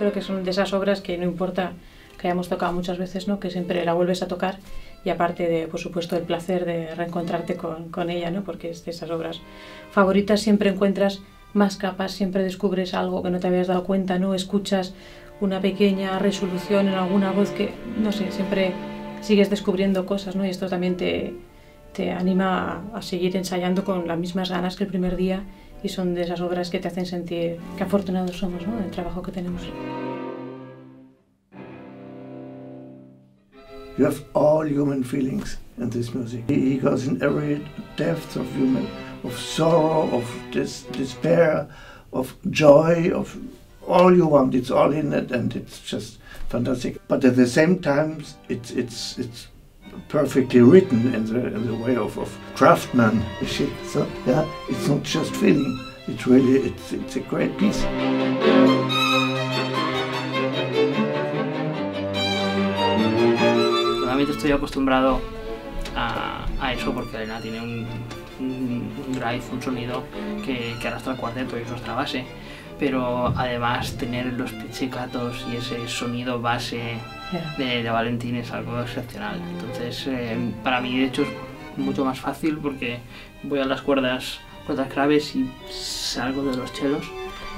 creo que son de esas obras que no importa que hayamos tocado muchas veces, ¿no? Que siempre la vuelves a tocar y aparte de, por supuesto, el placer de reencontrarte con ella, ¿no? Porque es de esas obras favoritas, siempre encuentras más capas, siempre descubres algo que no te habías dado cuenta, ¿no? Escuchas una pequeña resolución en alguna voz que, no sé, siempre sigues descubriendo cosas, ¿no? Y esto también te anima a seguir ensayando con las mismas ganas que el primer día, y son de esas obras que te hacen sentir que afortunados somos, ¿no? Del trabajo que tenemos. You have all human feelings in this music. He goes in every depth of human, of sorrow, of despair, of joy, of all you want. It's all in it, and it's just fantastic. But at the same time, it's perfectly written in the way of craftsmanship. So yeah, it's not just feeling. It's really it's a great piece. Normalmente estoy acostumbrado a eso porque Elena tiene un drive, un sonido que arrastra el cuarteto y es nuestra base, pero además tener los pizzicatos y ese sonido base de Valentín es algo excepcional. Entonces para mí de hecho es mucho más fácil porque voy a las cuerdas graves y salgo de los chelos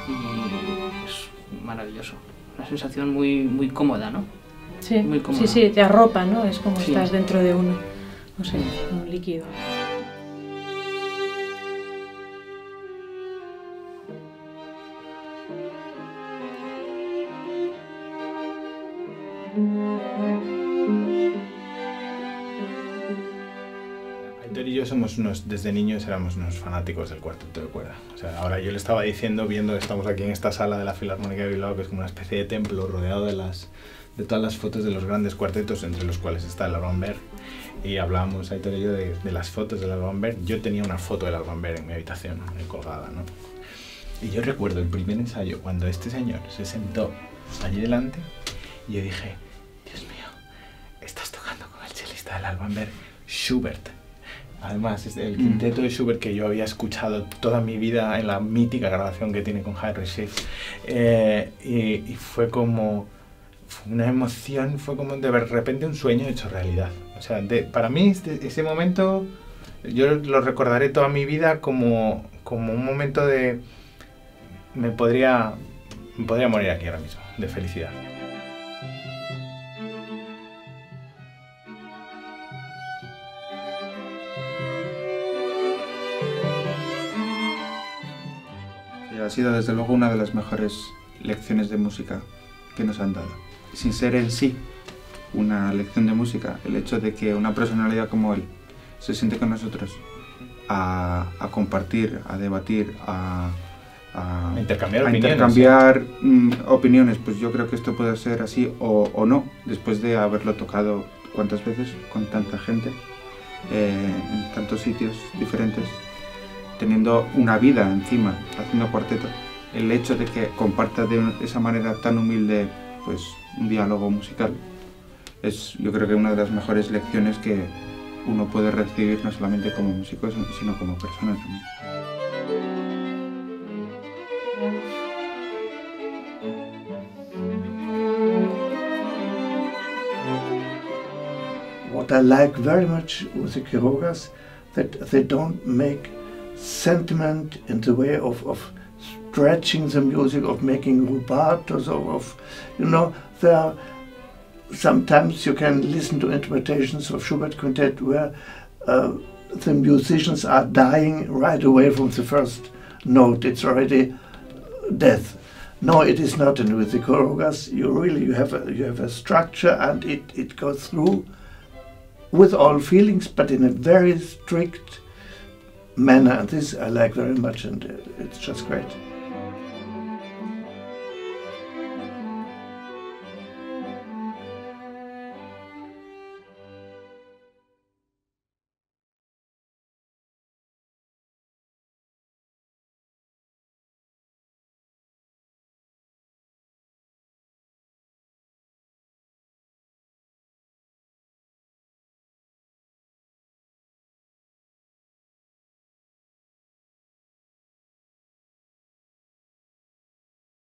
y es maravilloso. Una sensación muy, muy cómoda, ¿no? Sí, muy cómoda. Sí, te arropa, ¿no? Es como sí. Estás dentro de uno, no sé, un líquido. Aitor y yo somos desde niños éramos unos fanáticos del cuarteto de cuerda. O sea, ahora yo le estaba diciendo, estamos aquí en esta sala de la Filarmónica de Bilbao, que es como una especie de templo rodeado de todas las fotos de los grandes cuartetos, entre los cuales está el Alban Berg. Y hablábamos, Aitor y yo, de las fotos del Alban Berg. Yo tenía una foto del Alban Berg en mi habitación, colgada, ¿no? Y yo recuerdo el primer ensayo, cuando este señor se sentó allí delante, y yo dije, Dios mío, estás tocando con el chelista del Alban Berg, Schubert. Además, es el quinteto de Schubert que yo había escuchado toda mi vida en la mítica grabación que tiene con Harry Schiff. Y fue como una emoción, fue como de repente un sueño hecho realidad. O sea, para mí ese momento, yo lo recordaré toda mi vida como un momento de... Me podría morir aquí ahora mismo, de felicidad. Ha sido desde luego una de las mejores lecciones de música que nos han dado. Sin ser en sí una lección de música, el hecho de que una personalidad como él se siente con nosotros a compartir, a debatir, a intercambiar opiniones, pues yo creo que esto puede ser así o no, después de haberlo tocado cuántas veces, con tanta gente, en tantos sitios diferentes, teniendo una vida encima, haciendo cuarteto. El hecho de que compartas de esa manera tan humilde pues, un diálogo musical es, yo creo que una de las mejores lecciones que uno puede recibir, no solamente como músico, sino como persona también. What I like very much with the Quirogas, that they don't make sentiment in the way of stretching the music, of making rubatos, of you know, there are, sometimes you can listen to interpretations of Schubert Quintet where the musicians are dying right away from the first note. It's already death. No, it is not. And with the Quirogas, you have a structure and it goes through with all feelings, but in a very strict manner, and this I like very much, and it's just great.